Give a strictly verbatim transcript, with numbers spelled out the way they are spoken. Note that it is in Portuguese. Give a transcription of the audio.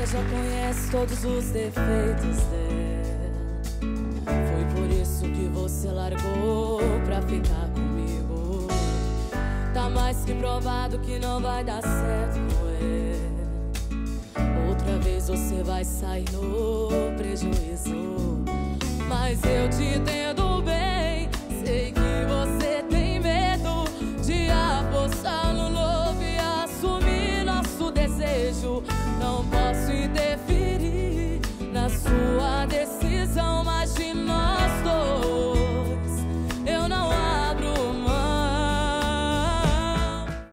Você já conhece todos os defeitos dele. Foi por isso que você largou pra ficar comigo. Tá mais que provado que não vai dar certo com ele. Outra vez você vai sair no prejuízo. Mas eu te dei